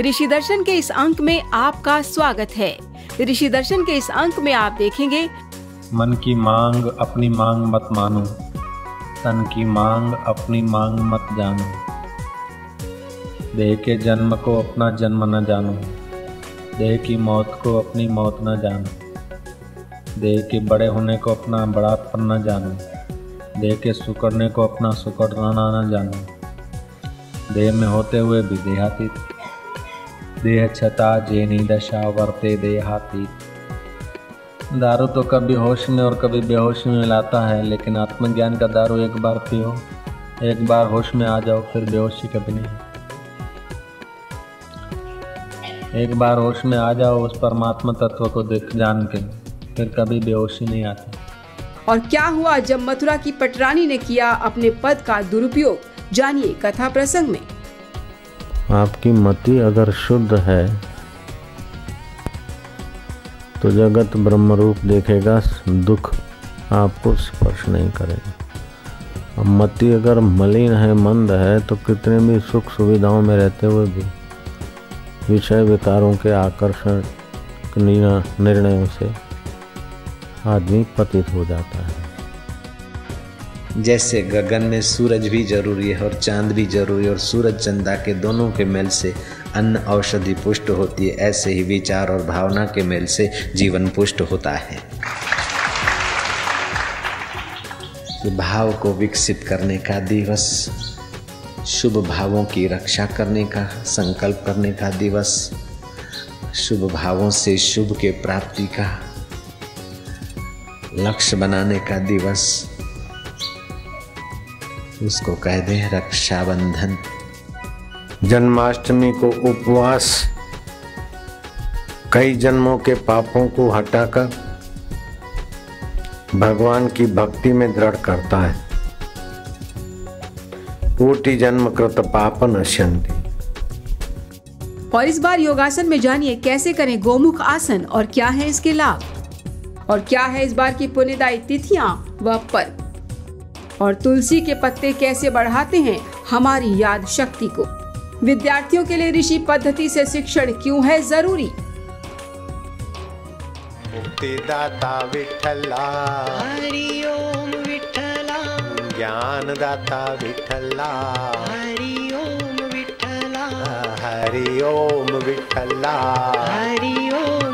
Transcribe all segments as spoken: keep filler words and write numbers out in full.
ऋषि दर्शन के इस अंक में आपका स्वागत है। ऋषि दर्शन के इस अंक में आप देखेंगे, मन की मांग अपनी मांग मत मानो, तन की मांग अपनी मांग मत जानो, देह के जन्म को अपना जन्म न जानो, देह की मौत को अपनी मौत न जानो, देह के बड़े होने को अपना बड़ापन न जानो, देह के सुकड़ने को अपना सुकड़ना न जानो, देह में होते हुए भी देहातीत, देह छता जेनी दशा वर्ते देहातीत। दारू तो कभी होश में और कभी बेहोश में लाता है, लेकिन आत्मज्ञान का दारू एक बार पियो, एक बार होश में आ जाओ, फिर बेहोशी कभी नहीं। एक बार होश में आ जाओ उस परमात्मा तत्व को देख जान के, फिर कभी बेहोशी नहीं आती। और क्या हुआ जब मथुरा की पटरानी ने किया अपने पद का दुरुपयोग, जानिए कथा प्रसंग में। आपकी मति अगर शुद्ध है तो जगत ब्रह्मरूप देखेगा, दुख आपको स्पर्श नहीं करेगा। मति अगर मलिन है, मंद है, तो कितने भी सुख सुविधाओं में रहते हुए भी विषय विकारों के आकर्षण निर्णयों से आदमी पतित हो जाता है। जैसे गगन में सूरज भी जरूरी है और चांद भी जरूरी है, और सूरज चंदा के दोनों के मेल से अन्न औषधि पुष्ट होती है, ऐसे ही विचार और भावना के मेल से जीवन पुष्ट होता है। भाव को विकसित करने का दिवस, शुभ भावों की रक्षा करने का संकल्प करने का दिवस, शुभ भावों से शुभ के प्राप्ति का लक्ष्य बनाने का दिवस, उसको कह दे रक्षाबंधन। जन्माष्टमी को उपवास, कई जन्मों के पापों को हटाकर भगवान की भक्ति में दृढ़ करता है। कोटि जन्म कृत पाप नश्यन्ति। और इस बार योगासन में जानिए कैसे करें गोमुख आसन और क्या है इसके लाभ, और क्या है इस बार की पुण्यदायी तिथियां व पर्व, और तुलसी के पत्ते कैसे बढ़ाते हैं हमारी याद शक्ति को। विद्यार्थियों के लिए ऋषि पद्धति से शिक्षण क्यों है जरूरी। मुक्तिदाता विठला हरि ओम विठला, ज्ञानदाता विठला हरि ओम विठला, हरि ओम विठला हरि ओम।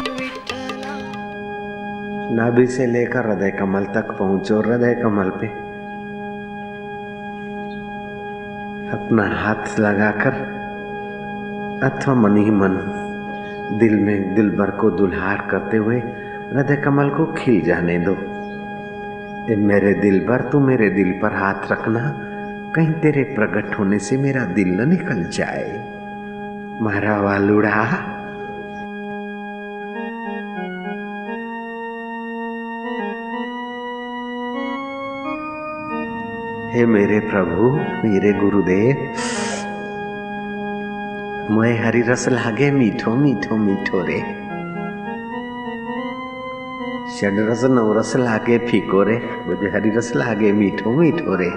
नाभि से लेकर हृदय कमल तक पहुंचो, हृदय कमल पे अपना हाथ लगाकर अथवा मन ही मन दिल में दिल भर को दुल्हार करते हुए हृदय कमल को खिल जाने दो। ए मेरे दिल भर तू मेरे दिल पर हाथ रखना, कहीं तेरे प्रकट होने से मेरा दिल न निकल जाए मारा वालुड़ा। हे मेरे प्रभु मेरे गुरुदेव, मुझे हरी रस लागे मीठो मीठो मीठो रे, षड रस नवरस लागे फीको रे, मुझे हरी रस लागे मीठो मीठो रे,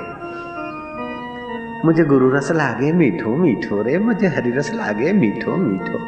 मुझे गुरु रस लागे मीठो मीठो रे, मुझे हरी रस लागे मीठो मीठो।